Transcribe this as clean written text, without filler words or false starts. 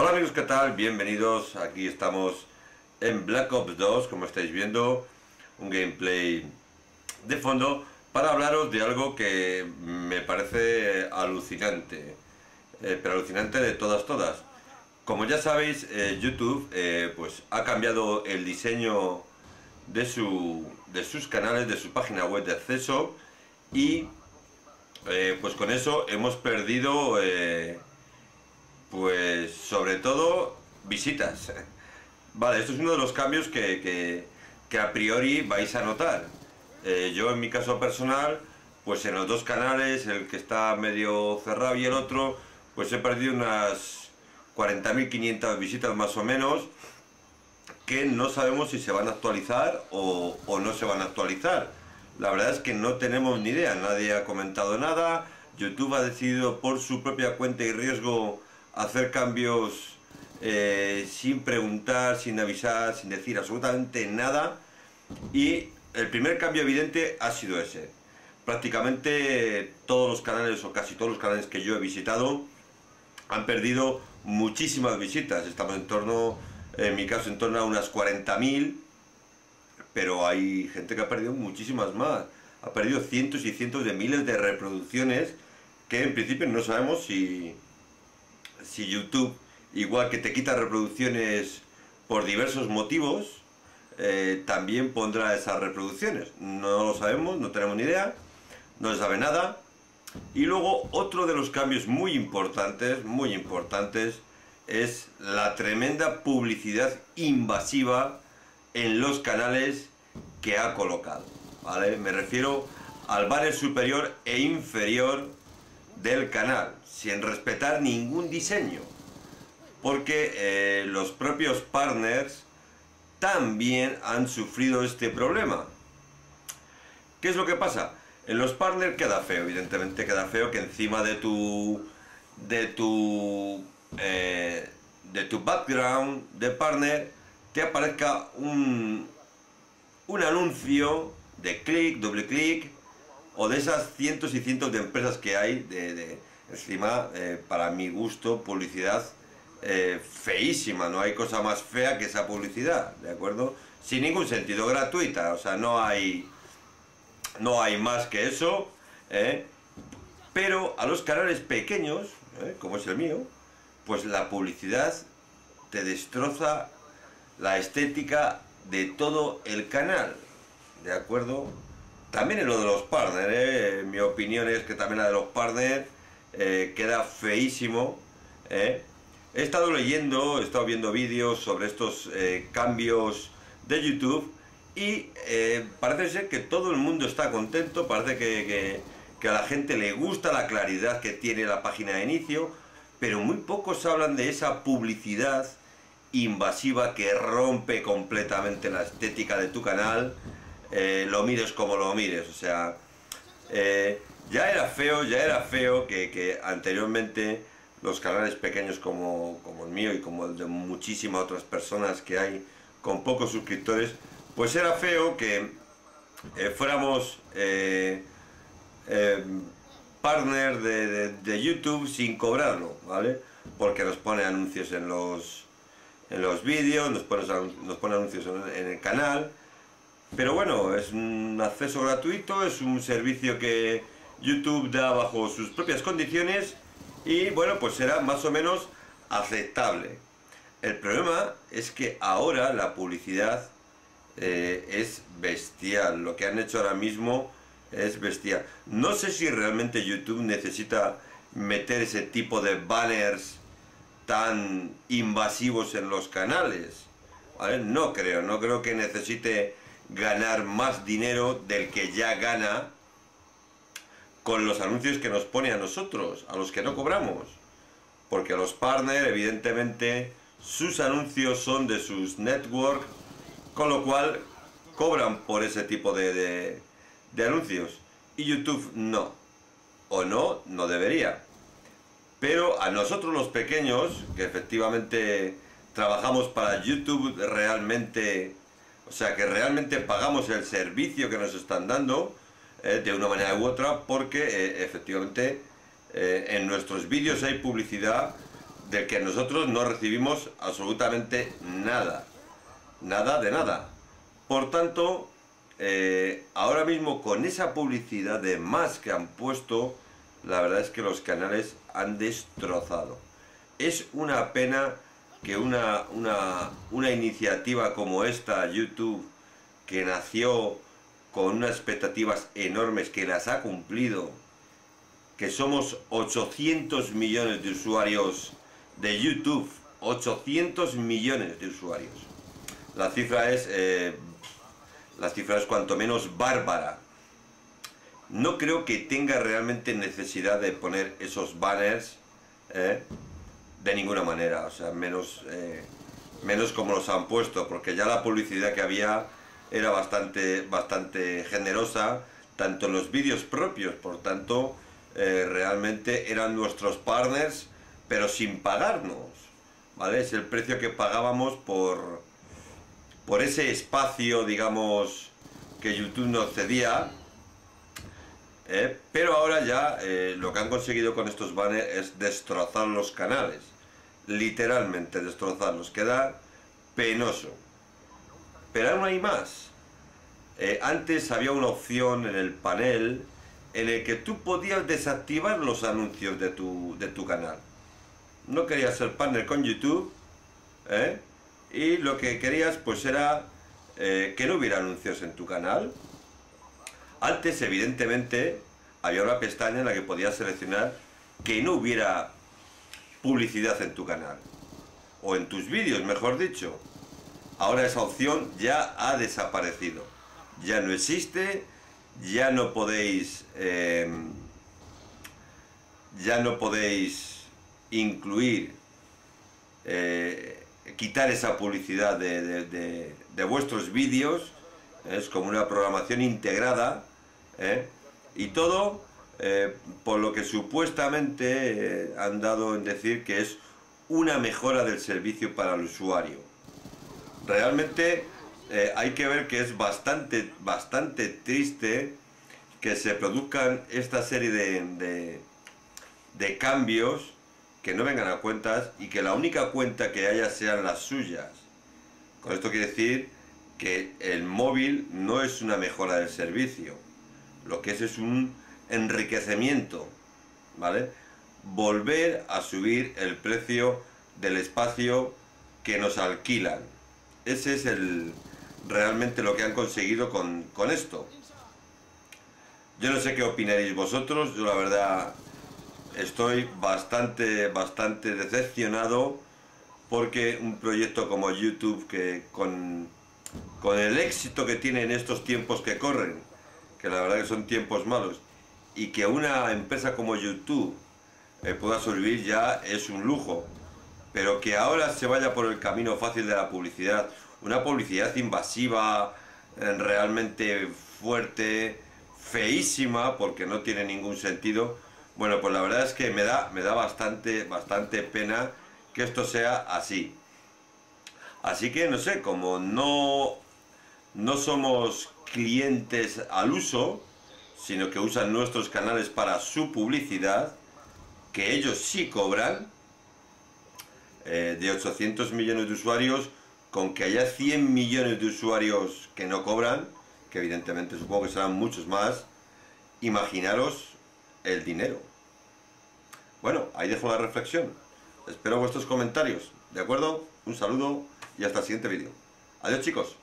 Hola amigos, ¿qué tal? Bienvenidos, aquí estamos en Black Ops 2, como estáis viendo, un gameplay de fondo para hablaros de algo que me parece alucinante, pero alucinante de todas. Como ya sabéis, YouTube pues ha cambiado el diseño de sus canales, de su página web de acceso y pues con eso hemos perdido... pues sobre todo visitas. Vale, esto es uno de los cambios que a priori vais a notar. Yo en mi caso personal, pues en los dos canales, el que está medio cerrado y el otro, pues he perdido unas 40.500 visitas más o menos, que no sabemos si se van a actualizar o no se van a actualizar. La verdad es que no tenemos ni idea, nadie ha comentado nada. YouTube ha decidido por su propia cuenta y riesgo hacer cambios sin preguntar, sin avisar, sin decir absolutamente nada, y el primer cambio evidente ha sido ese. Prácticamente todos los canales o casi todos los canales que yo he visitado han perdido muchísimas visitas. Estamos en torno, en mi caso, en torno a unas 40.000, pero hay gente que ha perdido muchísimas más. Ha perdido cientos y cientos de miles de reproducciones que en principio no sabemos si YouTube, igual que te quita reproducciones por diversos motivos, también pondrá esas reproducciones. No lo sabemos, no tenemos ni idea, no se sabe nada. Y luego otro de los cambios muy importantes, es la tremenda publicidad invasiva en los canales que ha colocado, ¿vale? Me refiero al banner superior e inferior del canal, sin respetar ningún diseño, porque los propios partners también han sufrido este problema. ¿Qué es lo que pasa? En los partners queda feo, evidentemente queda feo que encima de tu background de partner te aparezca un anuncio de clic, doble clic, o de esas cientos y cientos de empresas que hay encima, para mi gusto, publicidad feísima. No hay cosa más fea que esa publicidad, ¿de acuerdo? Sin ningún sentido, gratuita, o sea, no hay más que eso, ¿eh? Pero a los canales pequeños, como es el mío, pues la publicidad te destroza la estética de todo el canal, ¿de acuerdo? También en lo de los partners, mi opinión es que también la de los partners queda feísimo, He estado leyendo, he estado viendo vídeos sobre estos cambios de YouTube y parece ser que todo el mundo está contento, parece que a la gente le gusta la claridad que tiene la página de inicio, pero muy pocos hablan de esa publicidad invasiva que rompe completamente la estética de tu canal. Lo mires como lo mires, o sea, ya era feo que anteriormente los canales pequeños como el mío y como el de muchísimas otras personas que hay con pocos suscriptores, pues era feo que fuéramos partner de YouTube sin cobrarlo, ¿vale? Porque nos pone anuncios en los vídeos, nos pone anuncios en el canal. Pero bueno, es un acceso gratuito, es un servicio que YouTube da bajo sus propias condiciones y bueno, pues será más o menos aceptable. El problema es que ahora la publicidad es bestial, lo que han hecho ahora mismo es bestial. No sé si realmente YouTube necesita meter ese tipo de banners tan invasivos en los canales, ¿vale? No creo que necesite ganar más dinero del que ya gana con los anuncios que nos pone a nosotros, a los que no cobramos, porque los partners evidentemente sus anuncios son de sus network, con lo cual cobran por ese tipo de anuncios, y YouTube no debería. Pero a nosotros los pequeños, que efectivamente trabajamos para YouTube realmente, o sea, que realmente pagamos el servicio que nos están dando, de una manera u otra, porque efectivamente en nuestros vídeos hay publicidad del que nosotros no recibimos absolutamente nada, nada de nada. Por tanto, ahora mismo con esa publicidad de más que han puesto, la verdad es que los canales han destrozado. Es una pena que una iniciativa como esta, YouTube, que nació con unas expectativas enormes, que las ha cumplido, que somos 800 millones de usuarios de YouTube, 800 millones de usuarios. La cifra es cuanto menos bárbara. No creo que tenga realmente necesidad de poner esos banners de ninguna manera, o sea, menos como los han puesto, porque ya la publicidad que había era bastante generosa, tanto en los vídeos propios, por tanto, realmente eran nuestros partners, pero sin pagarnos, ¿vale? Es el precio que pagábamos por ese espacio, digamos, que YouTube nos cedía, pero ahora ya lo que han conseguido con estos banners es destrozar los canales, literalmente destrozarlos, queda penoso. Pero aún hay más. Antes había una opción en el panel en el que tú podías desactivar los anuncios de tu canal. No querías ser partner con YouTube, y lo que querías pues era que no hubiera anuncios en tu canal. Antes, evidentemente, había una pestaña en la que podías seleccionar que no hubiera publicidad en tu canal, o en tus vídeos, mejor dicho. Ahora esa opción ya ha desaparecido, ya no existe, ya no podéis incluir, quitar esa publicidad de vuestros vídeos. Es como una programación integrada, y todo por lo que supuestamente han dado en decir que es una mejora del servicio para el usuario. Realmente hay que ver que es bastante triste que se produzcan esta serie de cambios que no vengan a cuentas y que la única cuenta que haya sean las suyas. Con esto quiere decir que el móvil no es una mejora del servicio, lo que es un enriquecimiento, ¿vale? Volver a subir el precio del espacio que nos alquilan. Ese es realmente lo que han conseguido con esto. Yo no sé qué opinaréis vosotros, yo la verdad estoy bastante decepcionado, porque un proyecto como YouTube, que con el éxito que tiene en estos tiempos que corren, que la verdad que son tiempos malos, y que una empresa como YouTube pueda sobrevivir ya es un lujo, pero que ahora se vaya por el camino fácil de la publicidad, una publicidad invasiva, realmente fuerte, feísima, porque no tiene ningún sentido. Bueno, pues la verdad es que me da bastante pena que esto sea así. Así que no sé, como no somos clientes al uso, sino que usan nuestros canales para su publicidad, que ellos sí cobran, de 800 millones de usuarios, con que haya 100 millones de usuarios que no cobran, que evidentemente supongo que serán muchos más, imaginaros el dinero. Bueno, ahí dejo la reflexión. Espero vuestros comentarios, ¿de acuerdo? Un saludo y hasta el siguiente vídeo. Adiós, chicos.